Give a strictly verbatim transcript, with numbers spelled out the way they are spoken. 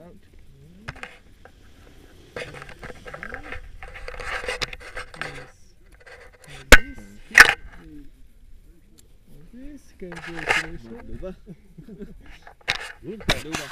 out. This goes over.